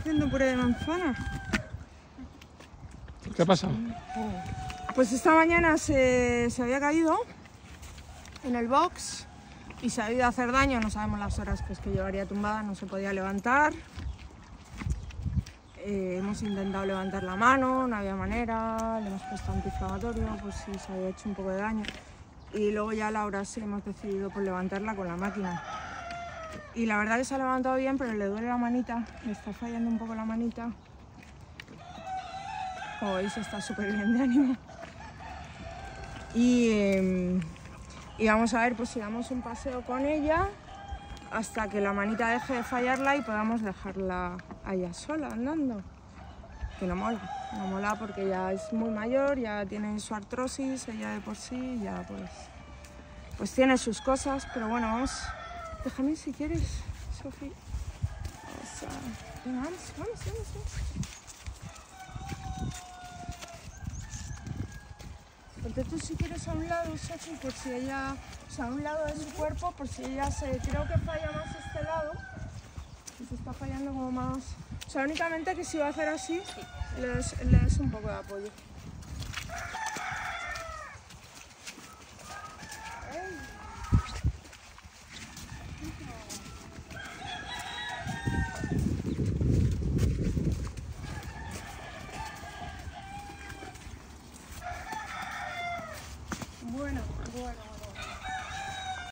haciendo puré de manzana. ¿Qué ha pasado? Pues esta mañana se había caído en el box y se ha ido a hacer daño. No sabemos las horas pues, que llevaría tumbada, no se podía levantar. Hemos intentado levantar la mano, no había manera, le hemos puesto antiinflamatorio, pues sí, se había hecho un poco de daño. Y luego ya a la hora sí hemos decidido pues, levantarla con la máquina. Y la verdad que se ha levantado bien, pero le duele la manita, le está fallando un poco la manita. Como veis está súper bien de ánimo. Y vamos a ver pues, si damos un paseo con ella hasta que la manita deje de fallarla y podamos dejarla allá sola andando, que no mola porque ya es muy mayor, ya tiene su artrosis, ella de por sí, ya pues tiene sus cosas, pero bueno, vamos, déjame si quieres, Sofi, vamos. Porque tú si quieres a un lado, Sofi, por si ella, o sea, a un lado de su cuerpo, por si ella creo que falla más este lado. Se está fallando como más... O sea, únicamente que si va a hacer así, sí. Le das un poco de apoyo.